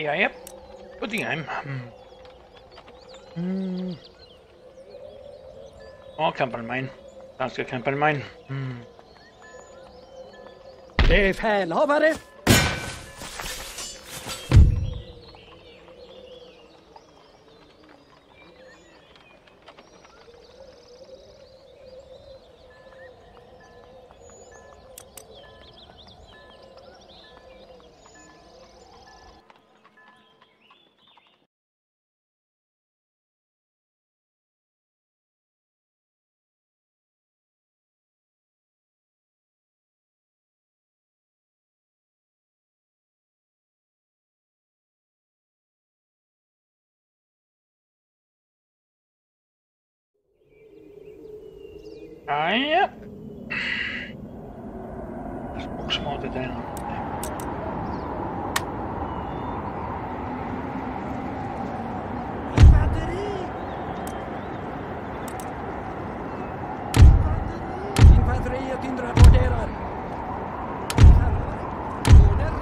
Ja, yep. Good thing I'm. Oh, kampanmine. Danska kampanmine. Befälhavare! Yep. There's box mounted down. Infanteriet inrapporterar. Order.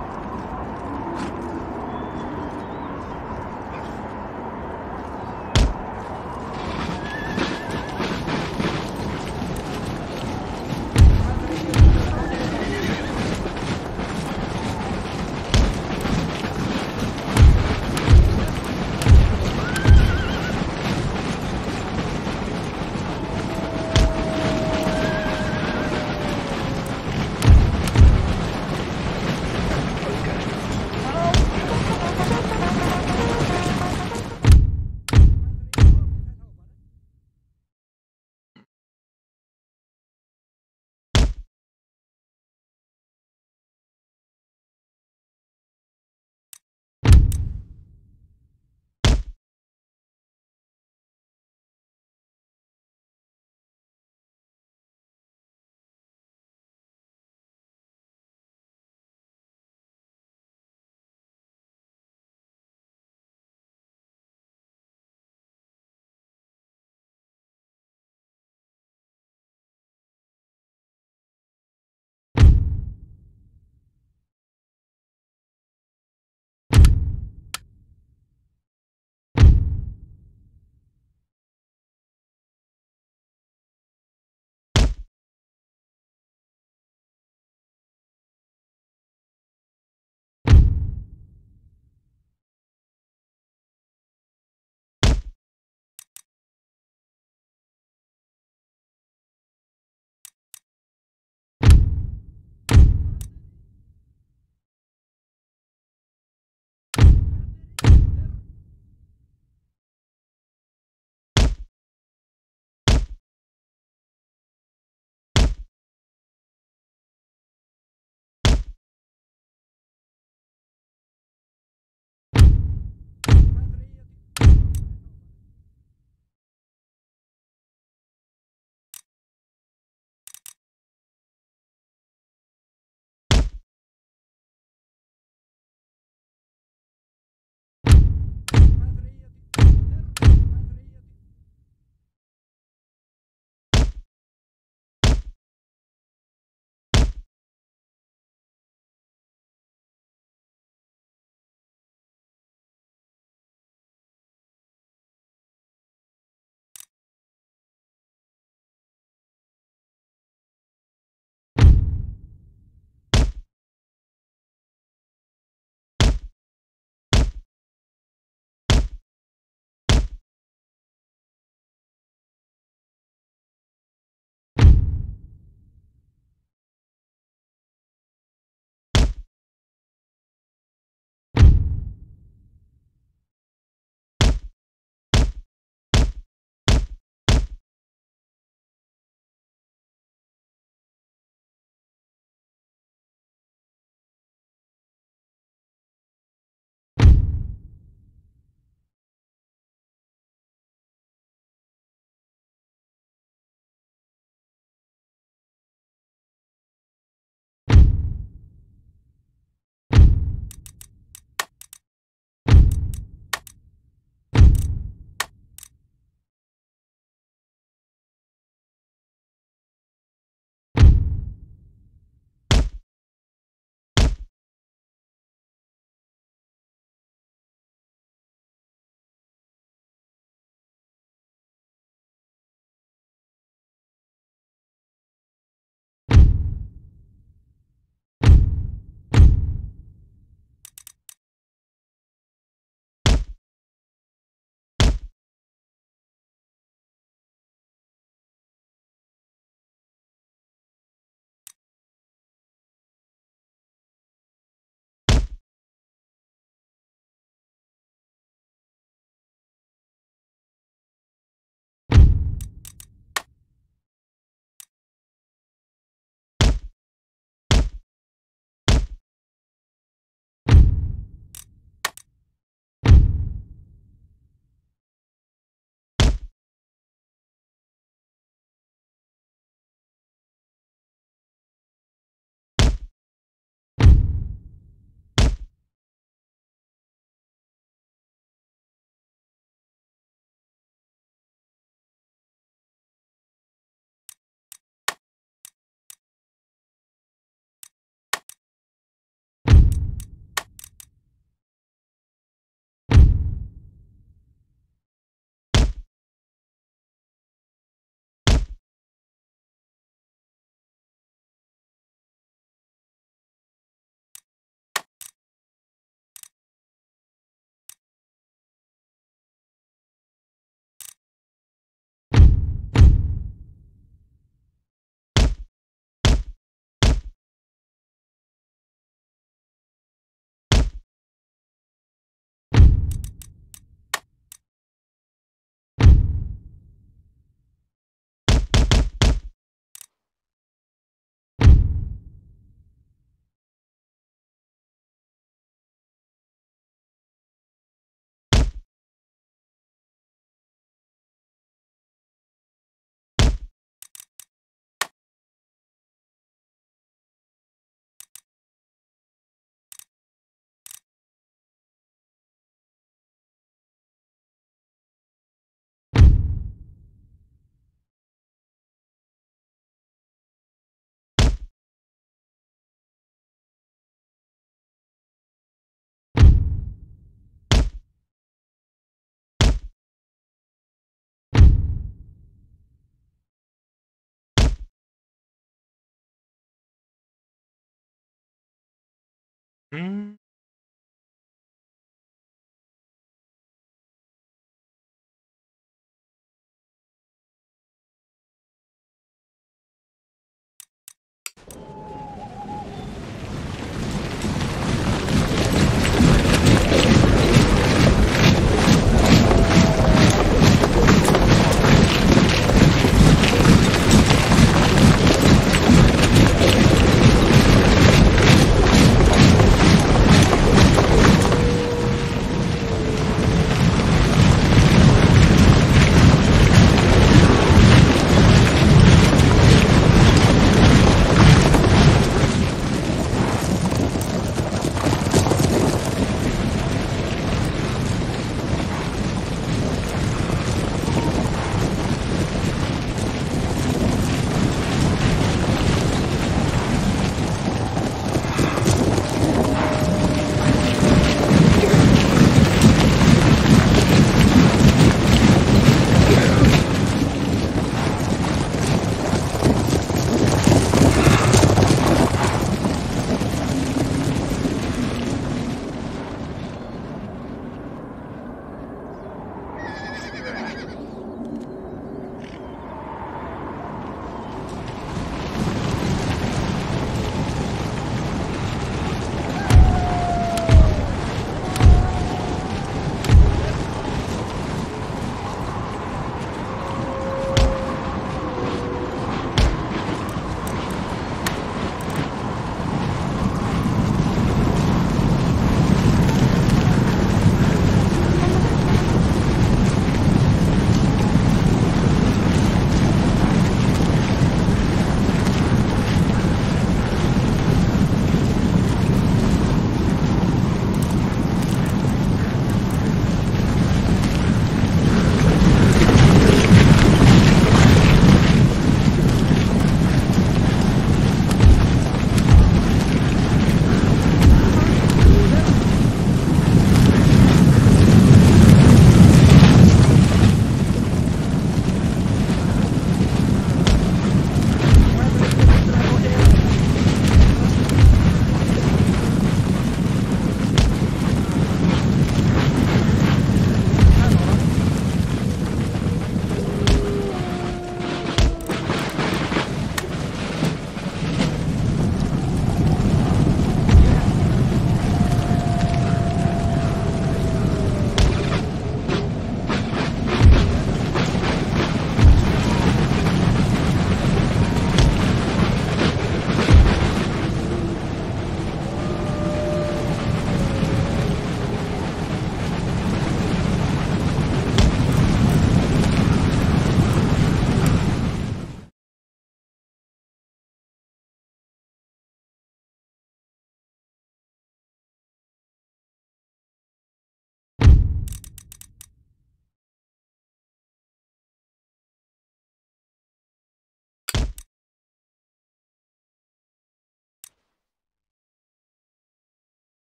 Mm,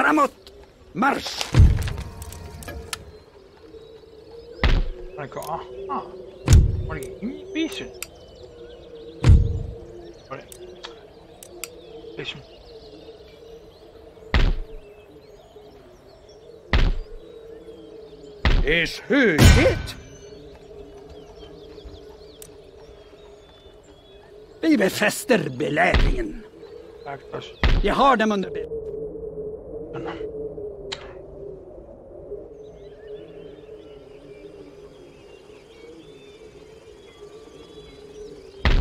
Framåt! Marsch! D'accord. Ah. Olha, bicho. Olha. Bicho. Es högt. Vi befäster belägringen. Jag har dem under bild.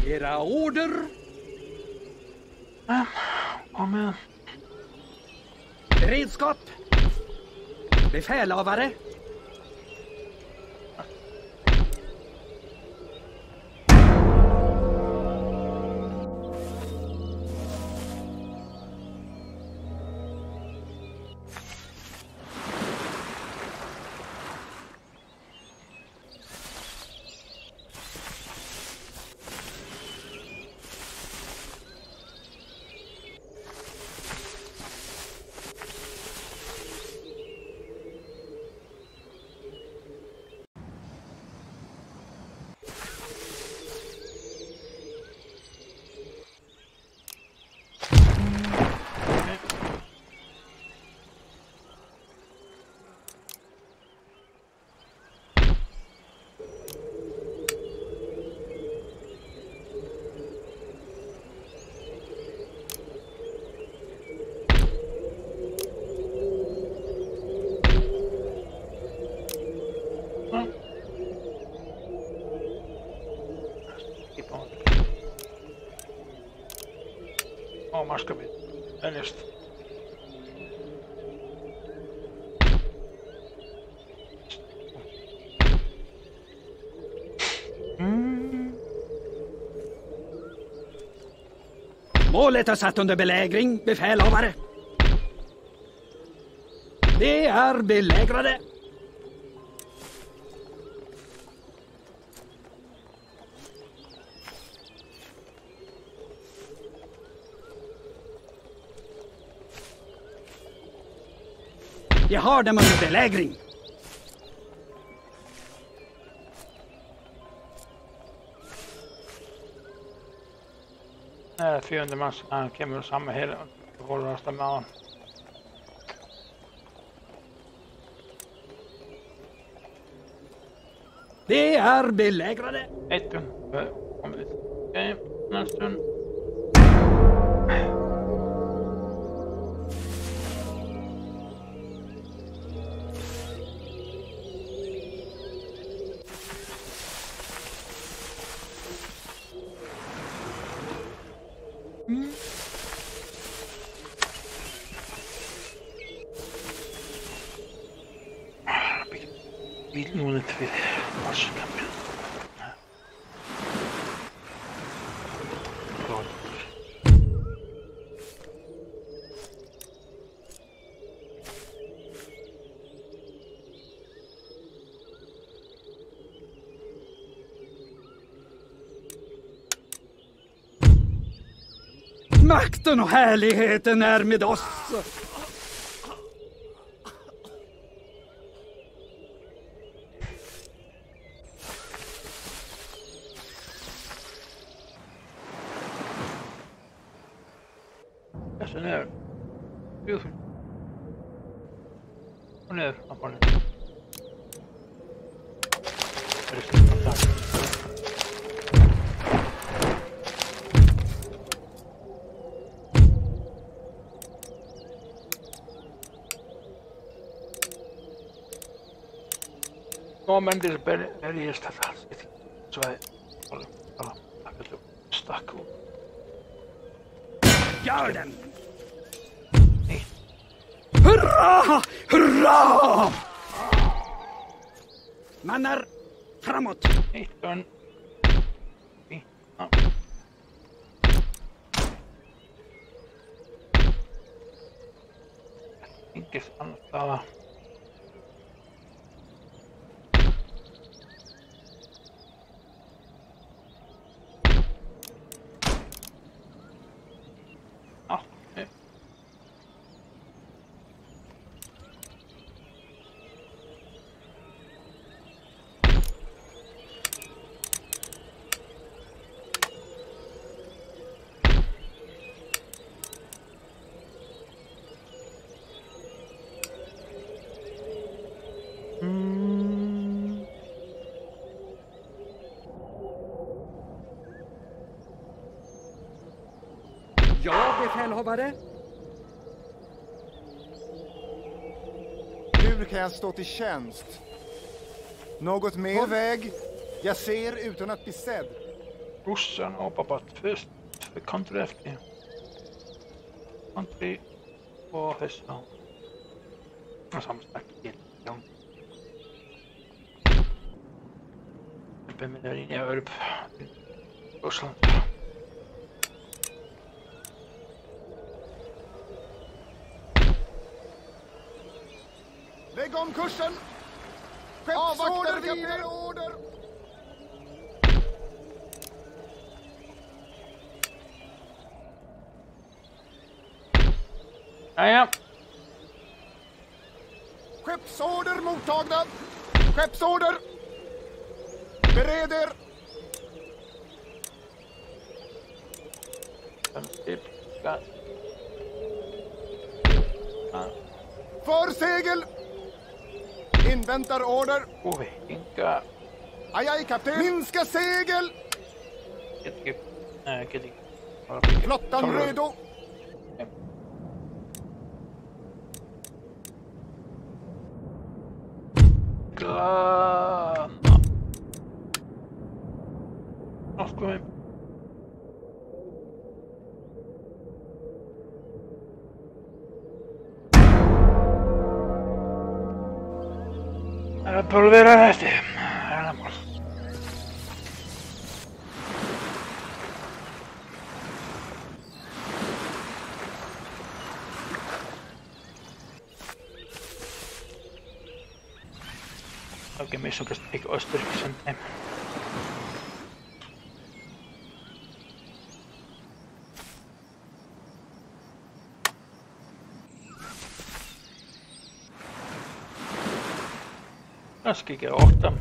Era order. Amen. Redskap. Befälhavare. Ernest. Målet har satt under belägring, befälhavare. Det är belägrade. Jag har dem under belägring. Nära 400 man kommer att samla hela och hålla oss med honom. Det är belägrade. Ett stund. Okej, nästa stund. Makten och härligheten är med oss. Jag ser ner. Beautiful. Och ner, appan. Moment is better than he is to that. That's why I'm a little stuck. Garden! Hey. Hurrah! Hurrah! Mannar framåt! Hey, turn. Hey, up. I think it's on the flower. bara. Hur kan jag stå till tjänst? Något mer väg? Jag ser utan att bli sedd. Brorsan hoppar på att först. Vi kan inte efter. Inte på hästen. Och samtidigt igen. Jag med där inne i Örp. Brorsan. Lägg om kursen! Skeppsorder, viver order! Jaja. Skeppsorder mottagna! Skeppsorder! Bered er! För segel! Inväntar order. Inka. Ajaj, kapten. Minska segel. Flottan redo. Volver a este. Vamos. Aunque me hizo que estoy ostentando. Das geht ja auch dann.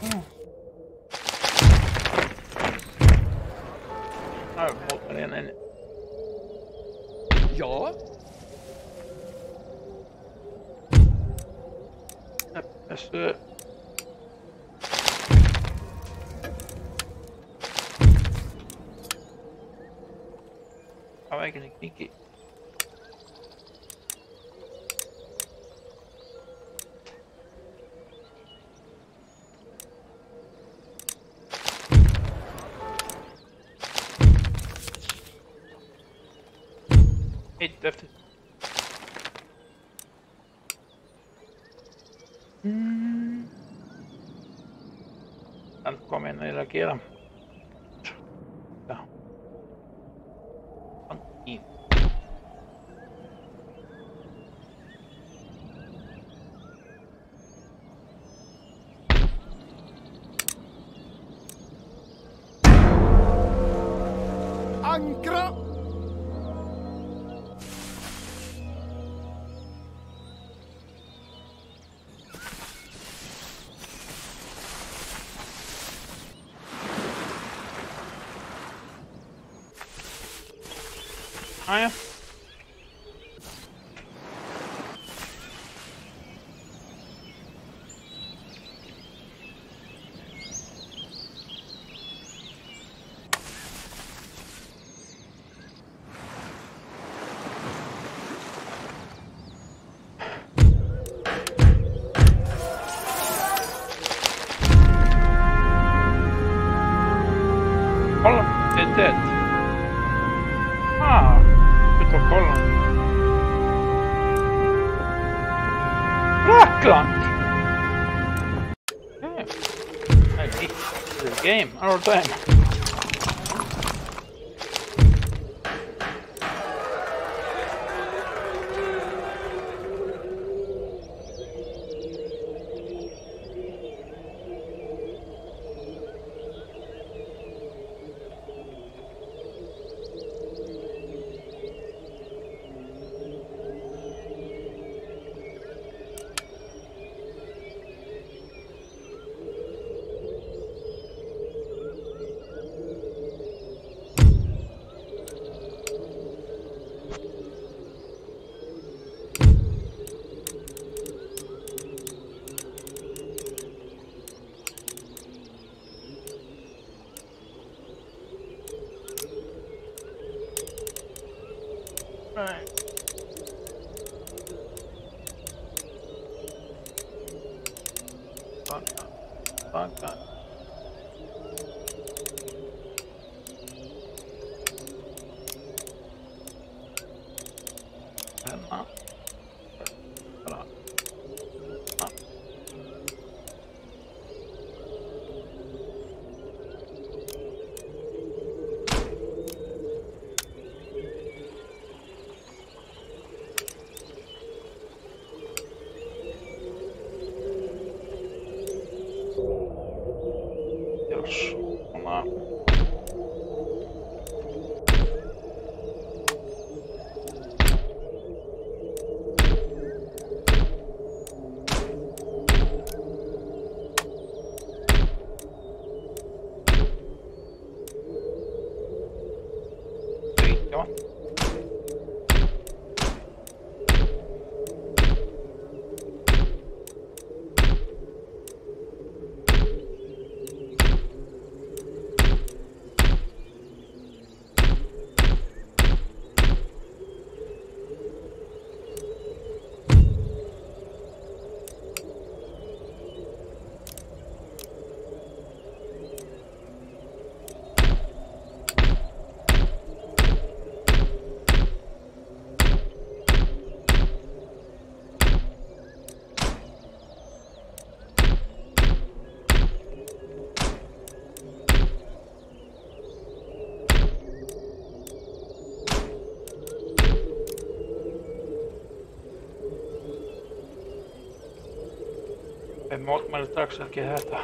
Ja. Das aber eigentlich nicht. Hit efter. Han kom in och reagerade. Ja. Han in. Ankra! Ah, ja. Kolla, det är död. Ah. Rockland! Yeah. Okay. This game, our time. time. Fun time. Ég mótmæli strax ekki þetta.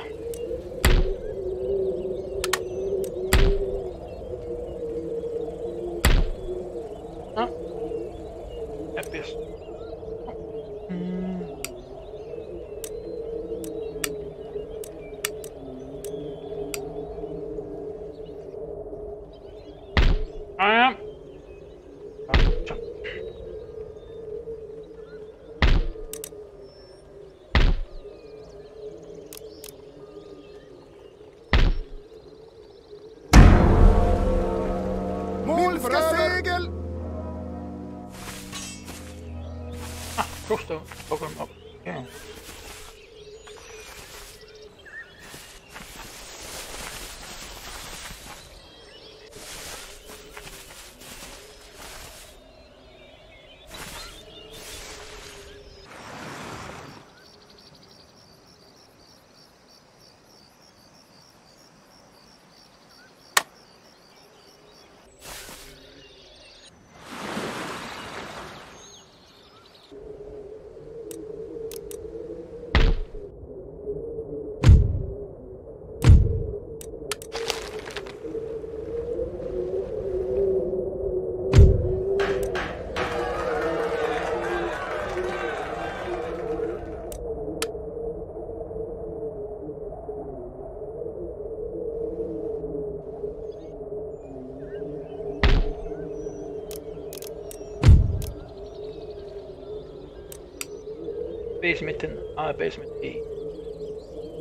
Basement in basement B.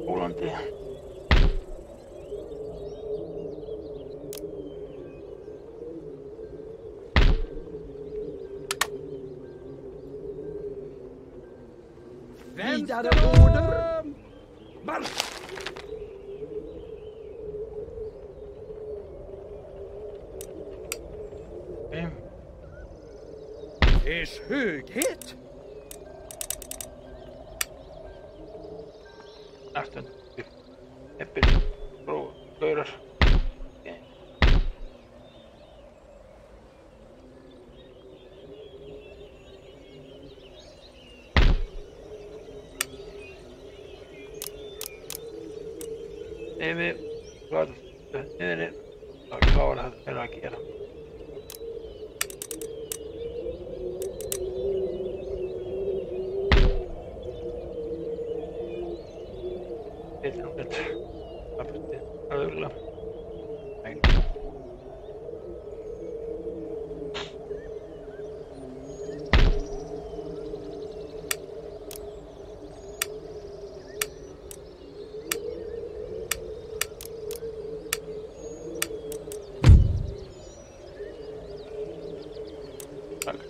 Hold on there. Vidare order! Marsch! Ers höghet! Okay.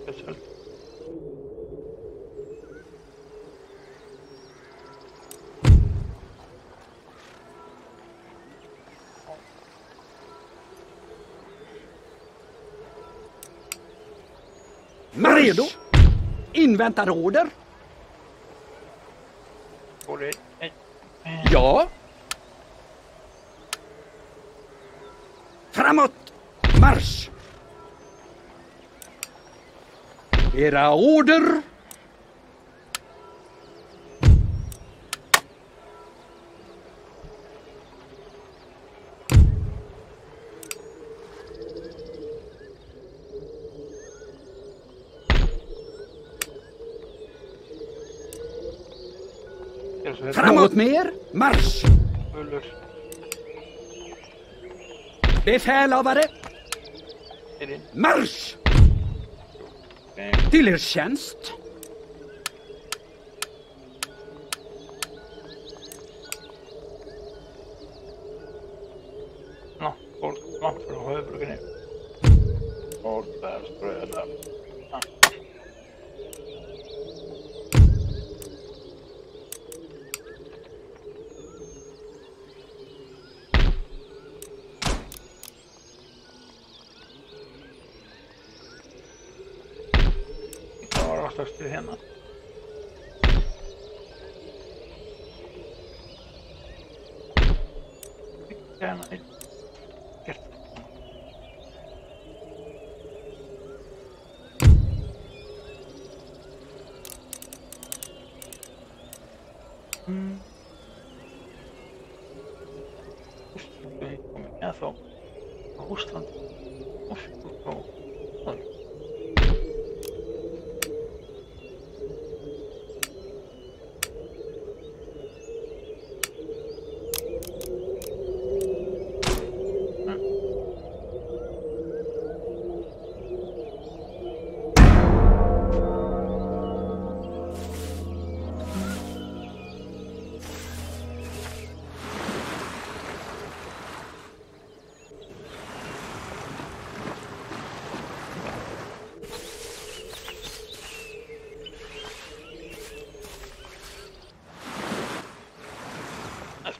especial. Redo. Inväntar order. Ja. Framåt. Marsch. Era order. Framåt mer, marsch! Befälhavare! Marsch! Till er tjänst! Nå, folk, varför har jag brukat ner? Folk där, spröda. Till henne.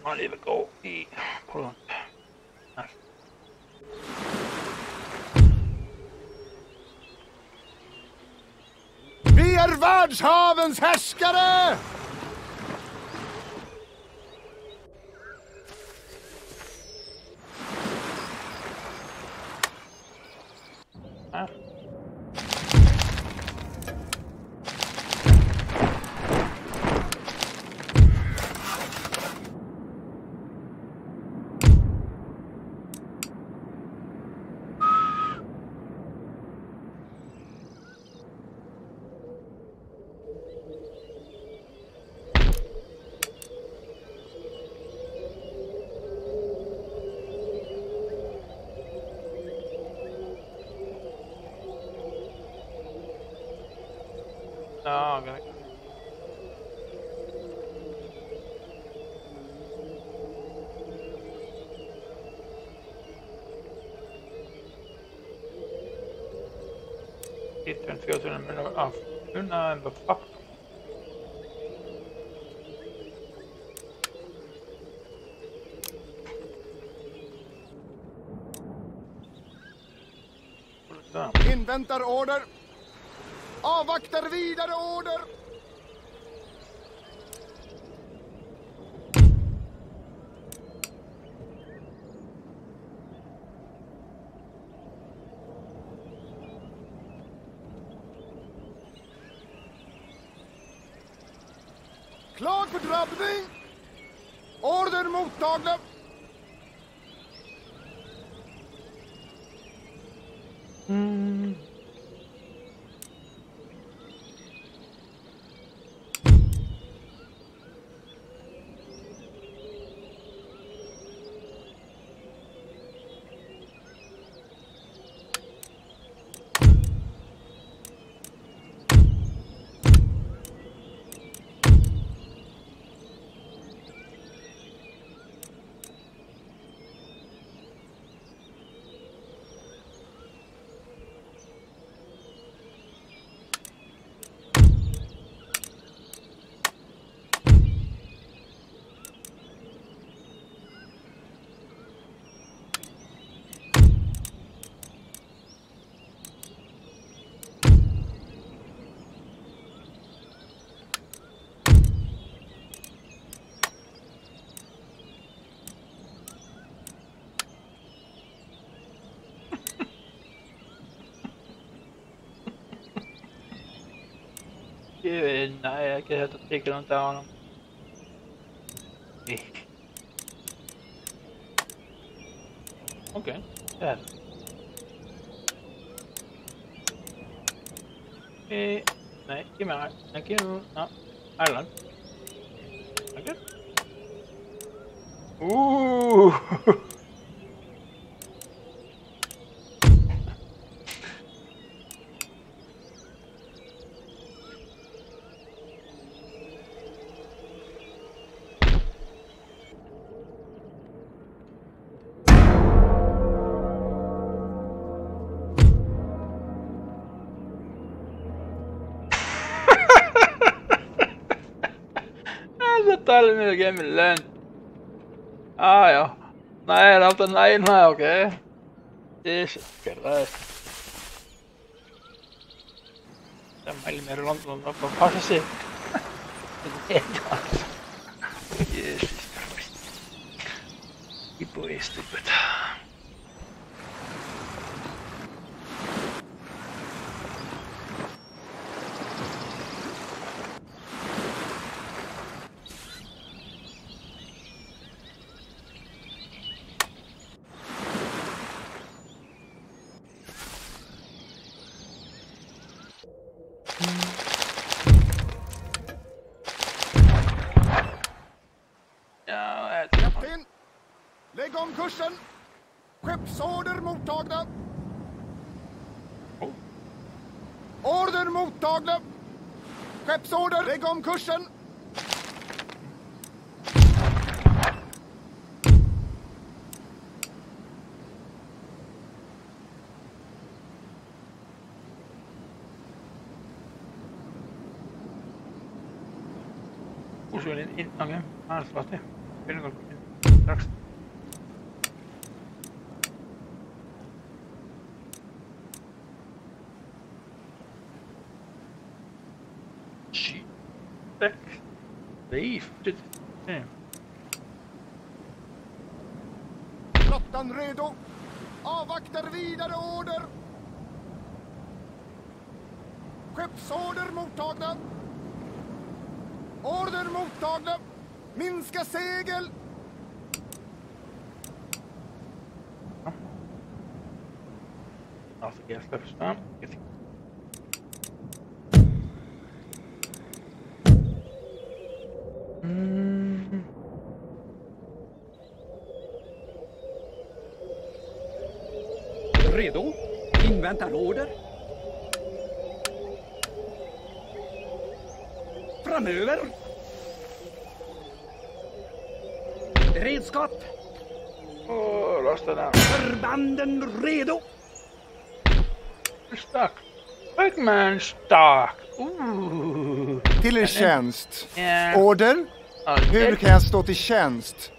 I'll even go eat. Hold on. Vi är världshavens härskare! It feels in the middle of the fuck. Inväntar order. Avvaktar vidare order. Klar för drabbning. Order mottagna. ju... Nej, jag kan helt tycka något av honom. Okej. Okay. Där. Nej, ge mig här. Tack you. Ja, här är den. Tack you. Ooh! Tal med game lön. Ah ja. Nej, det är nej nej, okej. Okay. Det är skräp. Det är väl mer London på passet. Det är gott. Jesus. Vi borde stupet. Kursen. Skeppsorder mottagna. Oh. Order mottagna. Skeppsorder, lägg om kursen. Oskyldig inången. Ansvarig. Välgång. Tack. Flottan redo. Avvaktar vidare order. Skeppsorder mottagna. Order mottagna. Minska segel. Alltså jag ska förstå. Redo? Inväntar order? Framöver? Redskap? Förbanden redo? Stark. Högman stark. Till er tjänst. Order? Hur kan jag stå till tjänst?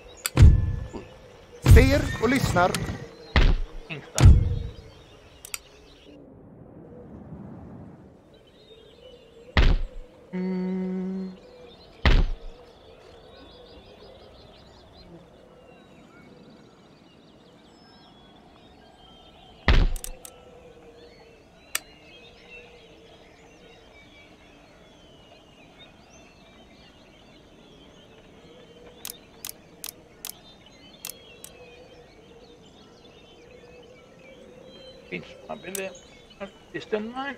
Ser och lyssnar. Man vill faktiskt en man.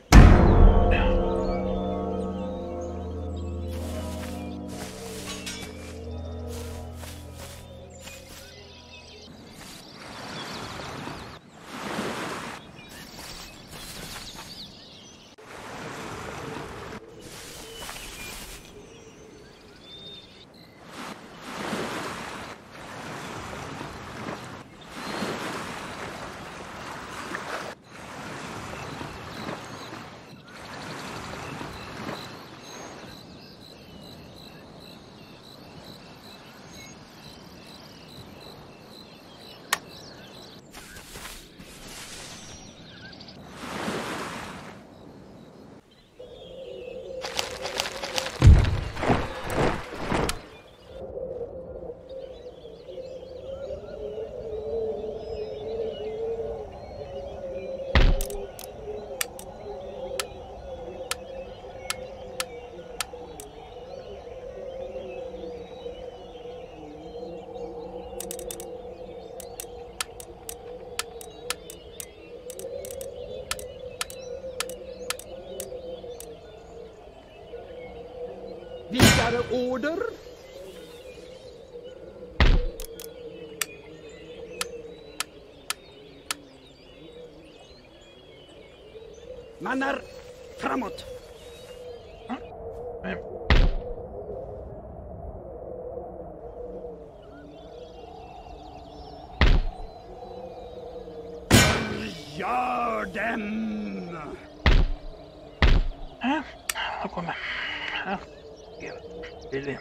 Vidare order. Mannar framåt. Gör dem! Ja, då kommer jag. Ja, Billy.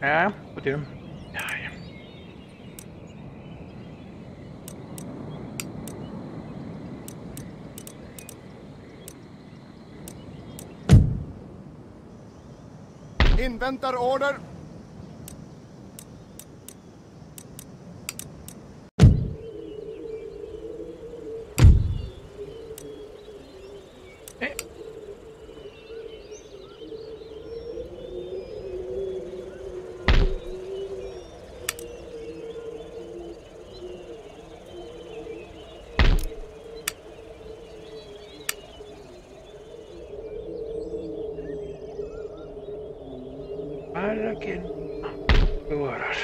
Ja, på tur. Ja, ja. Inväntar order. Aquí horas.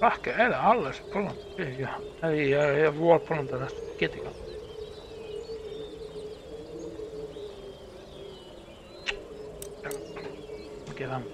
Vaikka elä alles polonta. Ei voi polonta näistä ketikalla. Kevään.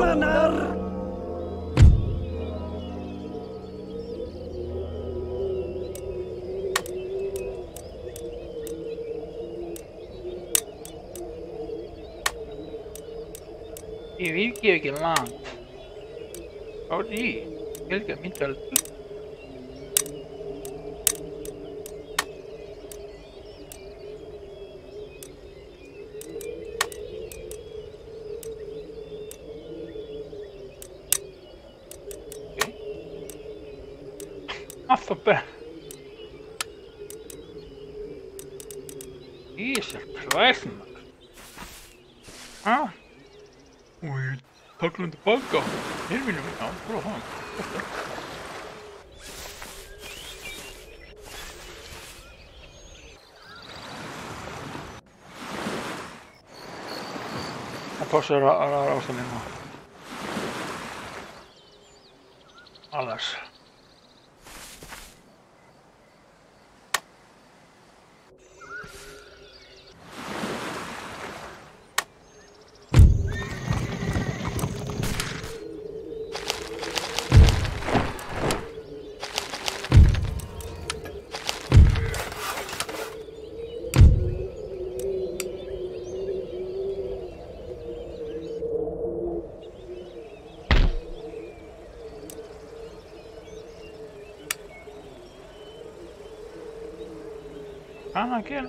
Manar! I vilket land? Åh, det vilket mittal. Pappa. Is er pleasant. Ah. We tackling the bug go. Here we go. Bro, huh? korsar alla avställningar. Allas. Ah, ¿qué?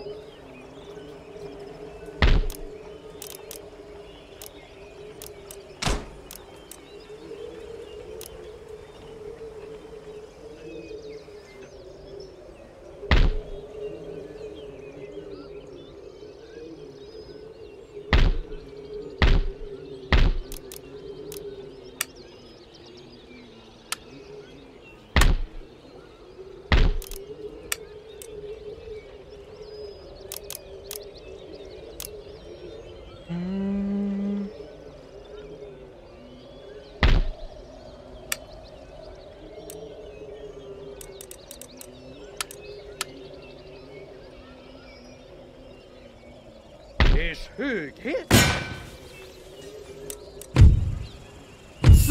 Höghet.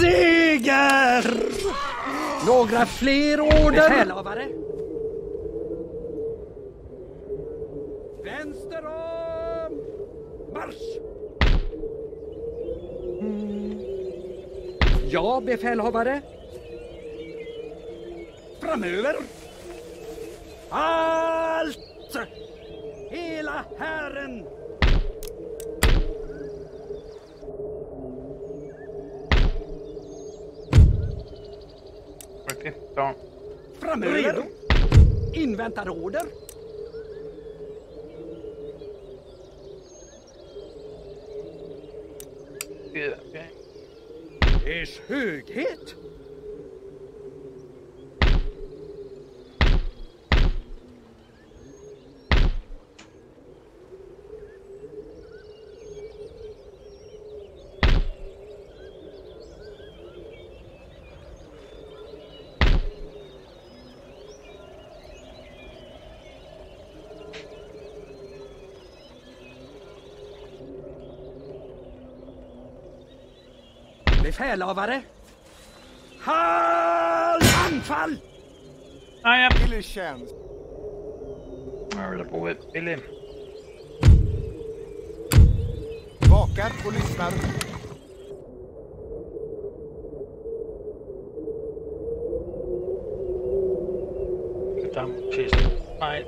Seger! Några fler order. Befälhavare. Vänster om. Marsch. Ja, befälhavare. Framöver. Allt. Hela hären. Framöver. Inväntar order. Ers höghet. Befälhavare. Hall! Anfall! Nej, jag vill tjänst. Jag rullar på ett Billy. Vakar och lyssnar. Nej.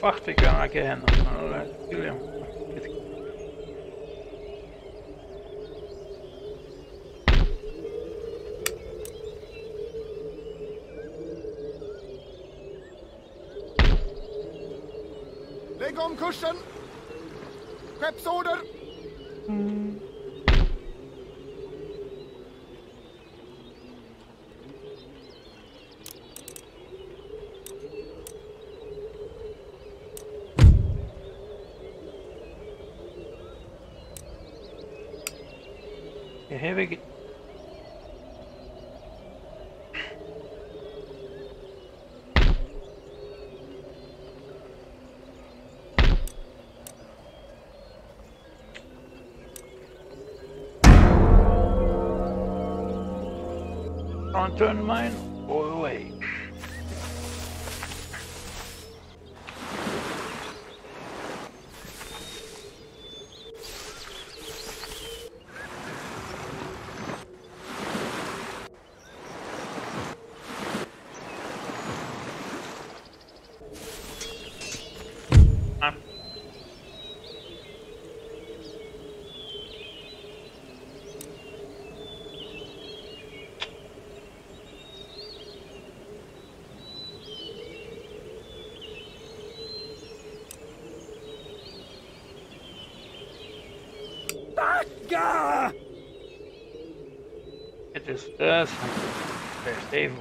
Wacht ik aan hen. Lägg om kursen. Skeppsorder. Here we go. Don't turn mine away. It is this. There's Dave.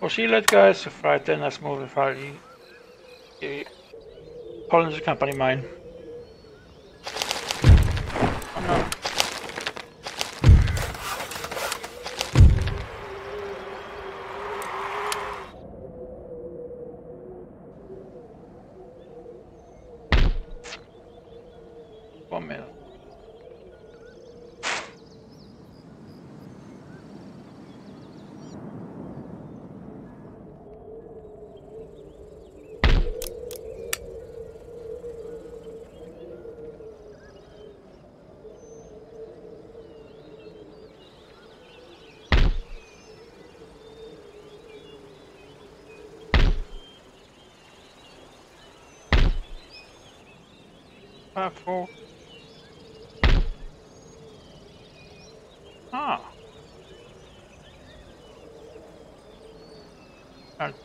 Oscillate guys, right then let's move the file. Pollen is a company mine. Oh no.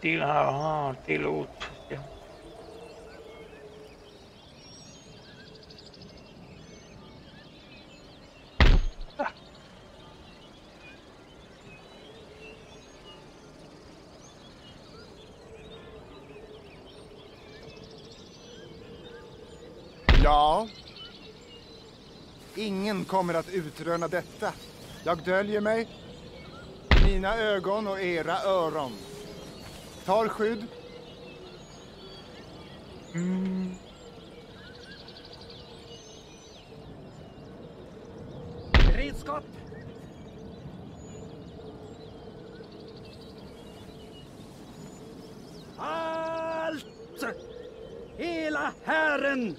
Deal out. Ja. Ingen kommer att utröna detta. Jag döljer mig. Mina ögon och era öron. Tar skydd. Redskap. Allt. Hela Herren.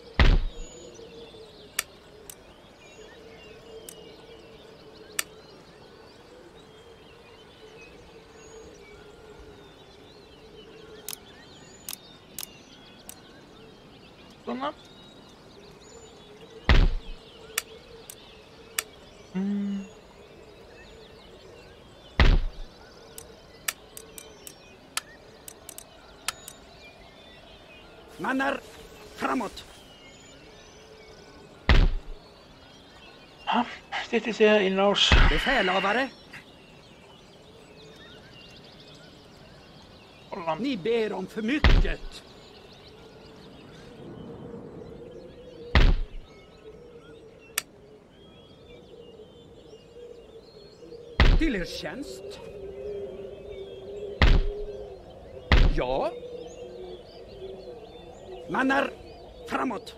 Manar framåt. Ja, det är så inlås. Befälhavare. Ni ber om för mycket. Till er tjänst. Ja. Manar framåt.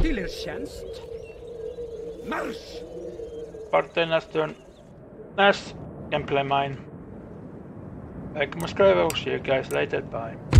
Till er tjänst. Marsch. Parternas turn. Nice. Can play mine. I can subscribe. I'll see you guys later. Bye.